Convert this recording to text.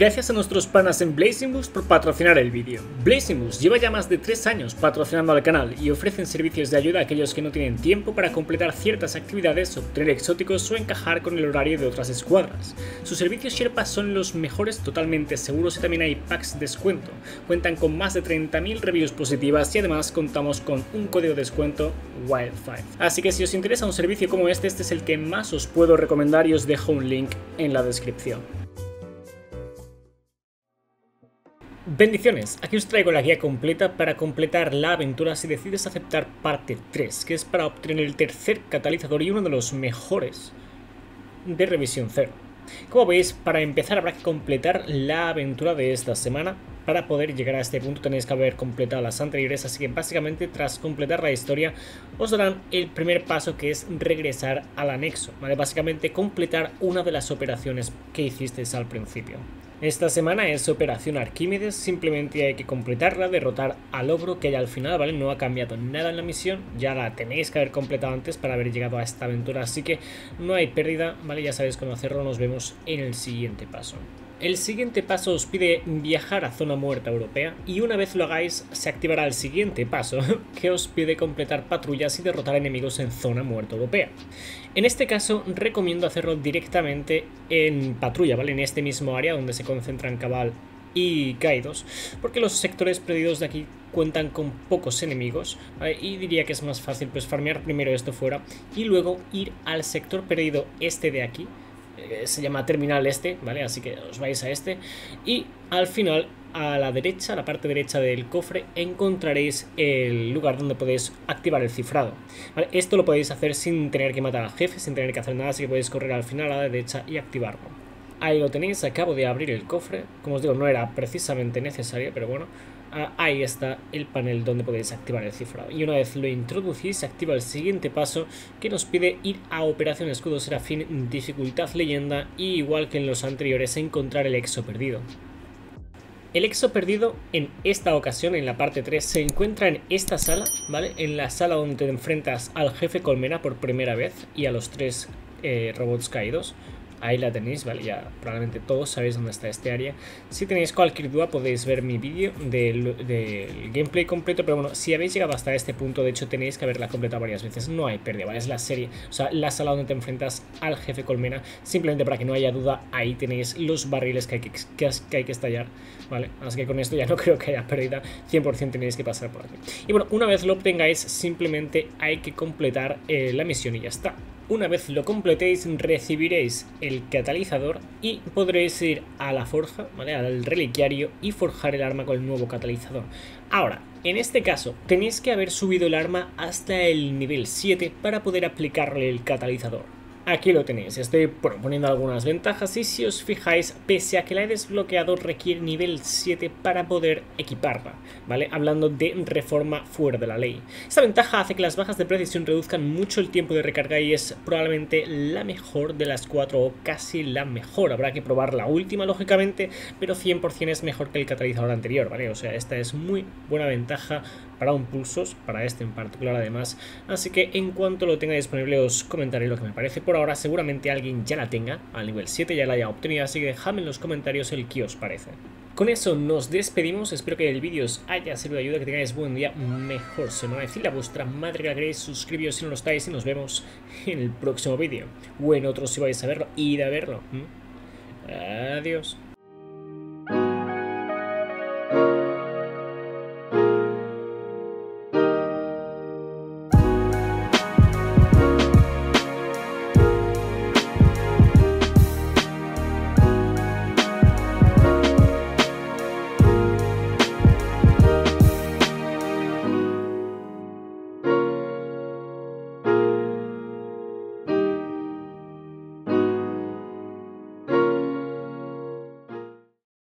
Gracias a nuestros panas en BlazingBoost por patrocinar el vídeo. BlazingBoost lleva ya más de 3 años patrocinando al canal y ofrecen servicios de ayuda a aquellos que no tienen tiempo para completar ciertas actividades, obtener exóticos o encajar con el horario de otras escuadras. Sus servicios Sherpa son los mejores, totalmente seguros, y también hay packs de descuento. Cuentan con más de 30.000 reviews positivas y además contamos con un código de descuento WILD5. Así que si os interesa un servicio como este es el que más os puedo recomendar y os dejo un link en la descripción. Bendiciones, aquí os traigo la guía completa para completar la aventura si decides aceptar parte 3, que es para obtener el tercer catalizador y uno de los mejores de Revisión 0. Como veis, para empezar habrá que completar la aventura de esta semana. Para poder llegar a este punto tenéis que haber completado las anteriores, así que básicamente tras completar la historia os darán el primer paso, que es regresar al anexo, ¿vale? Básicamente completar una de las operaciones que hicisteis al principio. Esta semana es Operación Arquímedes, simplemente hay que completarla, derrotar al ogro que hay al final, ¿vale? No ha cambiado nada en la misión, ya la tenéis que haber completado antes para haber llegado a esta aventura, así que no hay pérdida, ¿vale? Ya sabéis cómo hacerlo, nos vemos en el siguiente paso. El siguiente paso os pide viajar a Zona Muerta Europea y una vez lo hagáis se activará el siguiente paso, que os pide completar patrullas y derrotar enemigos en Zona Muerta Europea. En este caso recomiendo hacerlo directamente en patrulla, ¿vale? En este mismo área donde se concentran Cabal y Caídos, porque los sectores perdidos de aquí cuentan con pocos enemigos, ¿vale? Y diría que es más fácil pues farmear primero esto fuera y luego ir al sector perdido este de aquí. Se llama terminal este, ¿vale? Así que os vais a este y al final a la derecha, a la parte derecha del cofre, encontraréis el lugar donde podéis activar el cifrado, ¿vale? Esto lo podéis hacer sin tener que matar al jefe, sin tener que hacer nada, así que podéis correr al final a la derecha y activarlo. Ahí lo tenéis, acabo de abrir el cofre, como os digo no era precisamente necesario, pero bueno, ahí está el panel donde podéis activar el cifrado. Y una vez lo introducís se activa el siguiente paso, que nos pide ir a Operación Escudo Serafín, dificultad leyenda, y igual que en los anteriores encontrar el exo perdido. El exo perdido en esta ocasión, en la parte 3, se encuentra en esta sala, ¿vale? En la sala donde te enfrentas al jefe Colmena por primera vez y a los 3 robots caídos. Ahí la tenéis, ¿vale? Ya probablemente todos sabéis dónde está este área. Si tenéis cualquier duda podéis ver mi vídeo del gameplay completo, pero bueno, si habéis llegado hasta este punto, de hecho tenéis que haberla completado varias veces, no hay pérdida, ¿vale? Es la serie, o sea, la sala donde te enfrentas al jefe Colmena, simplemente para que no haya duda, ahí tenéis los barriles que hay que estallar, ¿vale? Así que con esto ya no creo que haya pérdida, 100% tenéis que pasar por aquí. Y bueno, una vez lo obtengáis, simplemente hay que completar la misión y ya está. Una vez lo completéis recibiréis el catalizador y podréis ir a la forja, ¿vale? Al reliquiario y forjar el arma con el nuevo catalizador. Ahora, en este caso tenéis que haber subido el arma hasta el nivel 7 para poder aplicarle el catalizador. Aquí lo tenéis, estoy poniendo algunas ventajas y si os fijáis, pese a que la he desbloqueado, requiere nivel 7 para poder equiparla, ¿vale? Hablando de reforma fuera de la ley. Esta ventaja hace que las bajas de precisión reduzcan mucho el tiempo de recarga y es probablemente la mejor de las 4 o casi la mejor. Habrá que probar la última, lógicamente, pero 100% es mejor que el catalizador anterior, ¿vale? O sea, esta es muy buena ventaja para un pulsos, para este en particular además. Así que en cuanto lo tenga disponible os comentaré lo que me parece. Por ahora seguramente alguien ya la tenga al nivel 7, ya la haya obtenido, así que dejadme en los comentarios el que os parece. Con eso nos despedimos, espero que el vídeo os haya servido de ayuda, que tengáis buen día, mejor semana, decirle a vuestra madre que la queréis, suscribiros si no lo estáis y nos vemos en el próximo vídeo, o en otro si vais a verlo, id a verlo. Adiós.